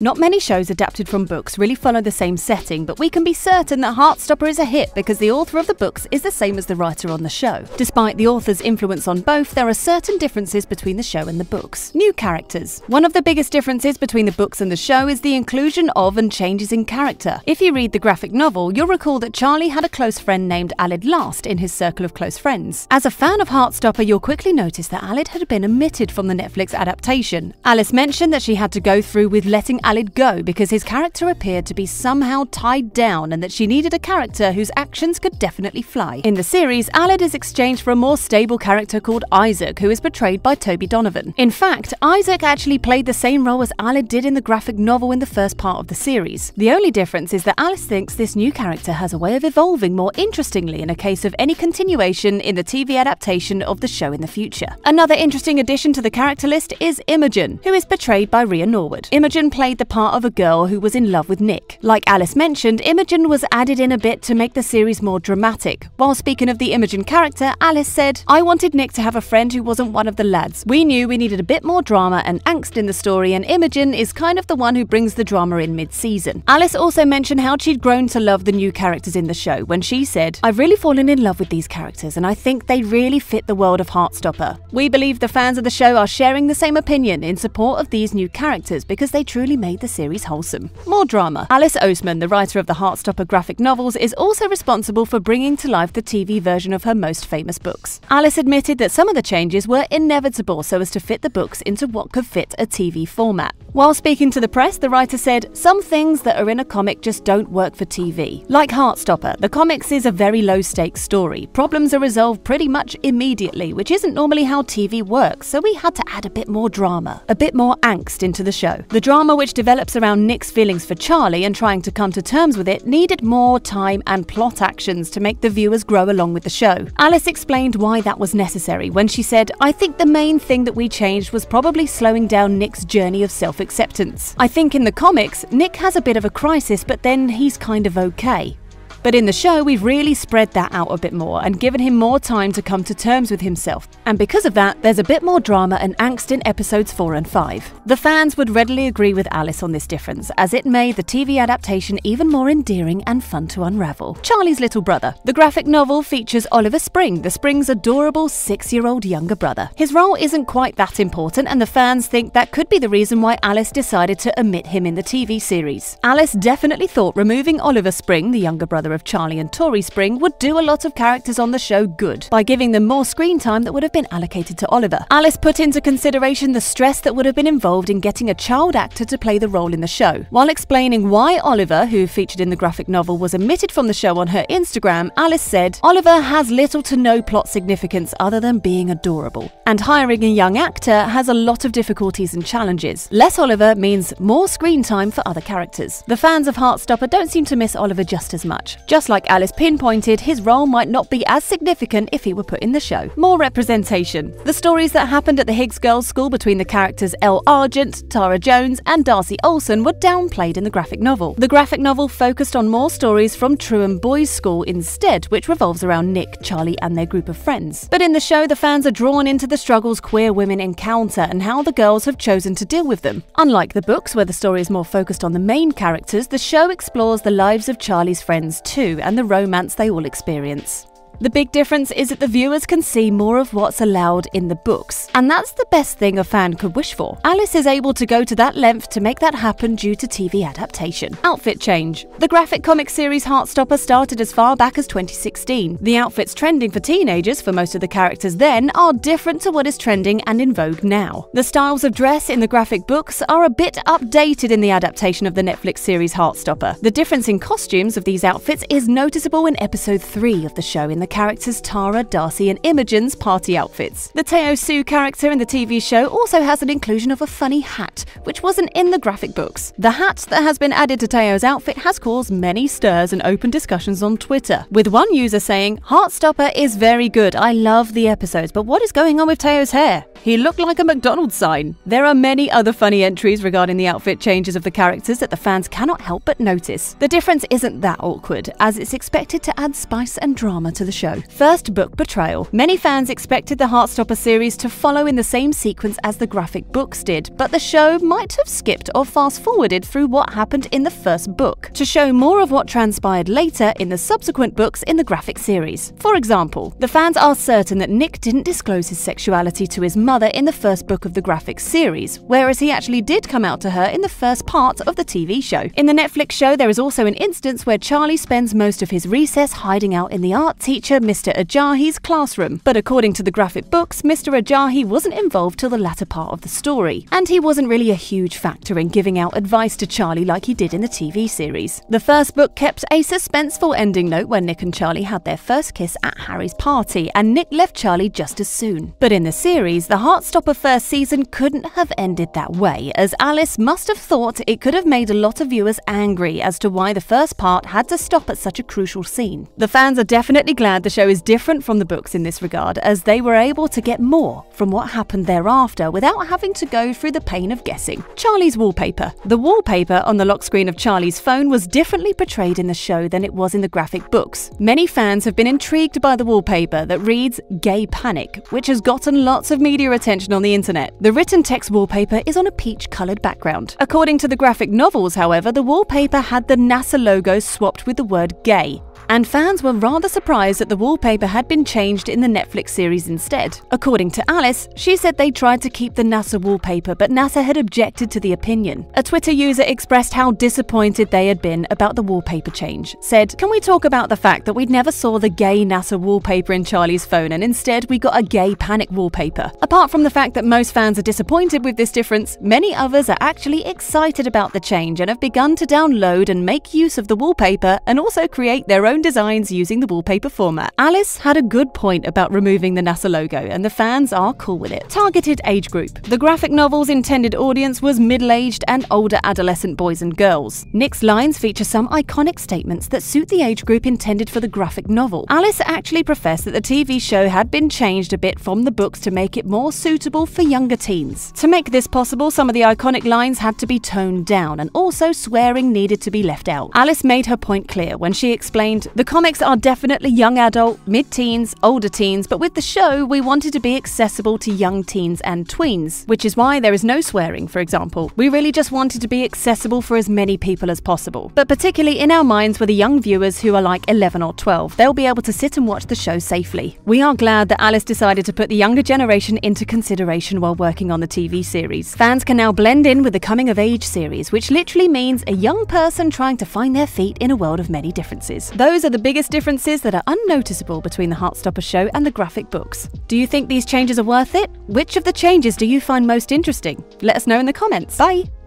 Not many shows adapted from books really follow the same setting, but we can be certain that Heartstopper is a hit because the author of the books is the same as the writer on the show. Despite the author's influence on both, there are certain differences between the show and the books. New characters. One of the biggest differences between the books and the show is the inclusion of and changes in character. If you read the graphic novel, you'll recall that Charlie had a close friend named Aled Last in his circle of close friends. As a fan of Heartstopper, you'll quickly notice that Aled had been omitted from the Netflix adaptation. Alice mentioned that she had to go through with letting Aled go because his character appeared to be somehow tied down and that she needed a character whose actions could definitely fly. In the series, Aled is exchanged for a more stable character called Isaac, who is portrayed by Toby Donovan. In fact, Isaac actually played the same role as Aled did in the graphic novel in the first part of the series. The only difference is that Alice thinks this new character has a way of evolving more interestingly in a case of any continuation in the TV adaptation of the show in the future. Another interesting addition to the character list is Imogen, who is portrayed by Rhea Norwood. Imogen played the part of a girl who was in love with Nick. Like Alice mentioned, Imogen was added in a bit to make the series more dramatic. While speaking of the Imogen character, Alice said, "I wanted Nick to have a friend who wasn't one of the lads. We knew we needed a bit more drama and angst in the story, and Imogen is kind of the one who brings the drama in mid-season." Alice also mentioned how she'd grown to love the new characters in the show when she said, "I've really fallen in love with these characters and I think they really fit the world of Heartstopper. We believe the fans of the show are sharing the same opinion in support of these new characters because they truly made the series wholesome." More drama. Alice Oseman, the writer of the Heartstopper graphic novels, is also responsible for bringing to life the TV version of her most famous books. Alice admitted that some of the changes were inevitable so as to fit the books into what could fit a TV format. While speaking to the press, the writer said, "Some things that are in a comic just don't work for TV." Like Heartstopper, the comics is a very low-stakes story. Problems are resolved pretty much immediately, which isn't normally how TV works, so we had to add a bit more drama, a bit more angst into the show. The drama which develops around Nick's feelings for Charlie and trying to come to terms with it needed more time and plot actions to make the viewers grow along with the show. Alice explained why that was necessary when she said, "I think the main thing that we changed was probably slowing down Nick's journey of self-acceptance. I think in the comics, Nick has a bit of a crisis, but then he's kind of okay. But in the show, we've really spread that out a bit more and given him more time to come to terms with himself. And because of that, there's a bit more drama and angst in episodes 4 and 5. The fans would readily agree with Alice on this difference, as it made the TV adaptation even more endearing and fun to unravel. Charlie's little brother. The graphic novel features Oliver Spring, the Spring's adorable 6-year-old younger brother. His role isn't quite that important, and the fans think that could be the reason why Alice decided to omit him in the TV series. Alice definitely thought removing Oliver Spring, the younger brother of Charlie and Tori Spring, would do a lot of characters on the show good by giving them more screen time that would have been allocated to Oliver. Alice put into consideration the stress that would have been involved in getting a child actor to play the role in the show. While explaining why Oliver, who featured in the graphic novel, was omitted from the show on her Instagram, Alice said, "Oliver has little to no plot significance other than being adorable, and hiring a young actor has a lot of difficulties and challenges. Less Oliver means more screen time for other characters." The fans of Heartstopper don't seem to miss Oliver just as much. Just like Alice pinpointed, his role might not be as significant if he were put in the show. More representation. The stories that happened at the Higgs Girls' School between the characters Elle Argent, Tara Jones, and Darcy Olson were downplayed in the graphic novel. The graphic novel focused on more stories from Truham Boys' School instead, which revolves around Nick, Charlie, and their group of friends. But in the show, the fans are drawn into the struggles queer women encounter and how the girls have chosen to deal with them. Unlike the books, where the story is more focused on the main characters, the show explores the lives of Charlie's friends too, and the romance they all experience. The big difference is that the viewers can see more of what's allowed in the books, and that's the best thing a fan could wish for. Alice is able to go to that length to make that happen due to TV adaptation. Outfit change. The graphic comic series Heartstopper started as far back as 2016. The outfits trending for teenagers for most of the characters then are different to what is trending and in vogue now. The styles of dress in the graphic books are a bit updated in the adaptation of the Netflix series Heartstopper. The difference in costumes of these outfits is noticeable in episode 3 of the show in the characters Tara, Darcy, and Imogen's party outfits. The Teo Sue character in the TV show also has an inclusion of a funny hat, which wasn't in the graphic books. The hat that has been added to Teo's outfit has caused many stirs and open discussions on Twitter, with one user saying, "Heartstopper is very good, I love the episodes, but what is going on with Teo's hair? He looked like a McDonald's sign." There are many other funny entries regarding the outfit changes of the characters that the fans cannot help but notice. The difference isn't that awkward, as it's expected to add spice and drama to the show. First book portrayal. Many fans expected the Heartstopper series to follow in the same sequence as the graphic books did, but the show might have skipped or fast-forwarded through what happened in the first book to show more of what transpired later in the subsequent books in the graphic series. For example, the fans are certain that Nick didn't disclose his sexuality to his mother in the first book of the graphic series, whereas he actually did come out to her in the first part of the TV show. In the Netflix show, there is also an instance where Charlie spends most of his recess hiding out in the art teacher Mr. Ajahi's classroom, but according to the graphic books, Mr. Ajahi wasn't involved till the latter part of the story, and he wasn't really a huge factor in giving out advice to Charlie like he did in the TV series. The first book kept a suspenseful ending note where Nick and Charlie had their first kiss at Harry's party, and Nick left Charlie just as soon. But in the series, the Heartstopper first season couldn't have ended that way, as Alice must have thought it could have made a lot of viewers angry as to why the first part had to stop at such a crucial scene. The fans are definitely glad the show is different from the books in this regard, as they were able to get more from what happened thereafter without having to go through the pain of guessing. Charlie's wallpaper. The wallpaper on the lock screen of Charlie's phone was differently portrayed in the show than it was in the graphic books. Many fans have been intrigued by the wallpaper that reads "Gay Panic," which has gotten lots of media attention on the internet. The written text wallpaper is on a peach-coloured background. According to the graphic novels, however, the wallpaper had the NASA logo swapped with the word "gay," and fans were rather surprised that the wallpaper had been changed in the Netflix series instead. According to Alice, she said they tried to keep the NASA wallpaper, but NASA had objected to the opinion. A Twitter user expressed how disappointed they had been about the wallpaper change, said, "Can we talk about the fact that we never saw the gay NASA wallpaper in Charlie's phone, and instead we got a Gay Panic wallpaper?" Apart from the fact that most fans are disappointed with this difference, many others are actually excited about the change and have begun to download and make use of the wallpaper, and also create their own designs using the wallpaper format. Alice had a good point about removing the NASA logo, and the fans are cool with it. Targeted age group. The graphic novel's intended audience was middle-aged and older adolescent boys and girls. Nick's lines feature some iconic statements that suit the age group intended for the graphic novel. Alice actually professed that the TV show had been changed a bit from the books to make it more suitable for younger teens. To make this possible, some of the iconic lines had to be toned down, and also swearing needed to be left out. Alice made her point clear when she explained, "The comics are definitely young adult, mid-teens, older teens, but with the show, we wanted to be accessible to young teens and tweens, which is why there is no swearing, for example. We really just wanted to be accessible for as many people as possible. But particularly in our minds were the young viewers who are like 11 or 12. They'll be able to sit and watch the show safely." We are glad that Alice decided to put the younger generation into consideration while working on the TV series. Fans can now blend in with the coming-of-age series, which literally means a young person trying to find their feet in a world of many differences. Those are the biggest differences that are unnoticeable between the Heartstopper show and the graphic books. Do you think these changes are worth it? Which of the changes do you find most interesting? Let us know in the comments. Bye!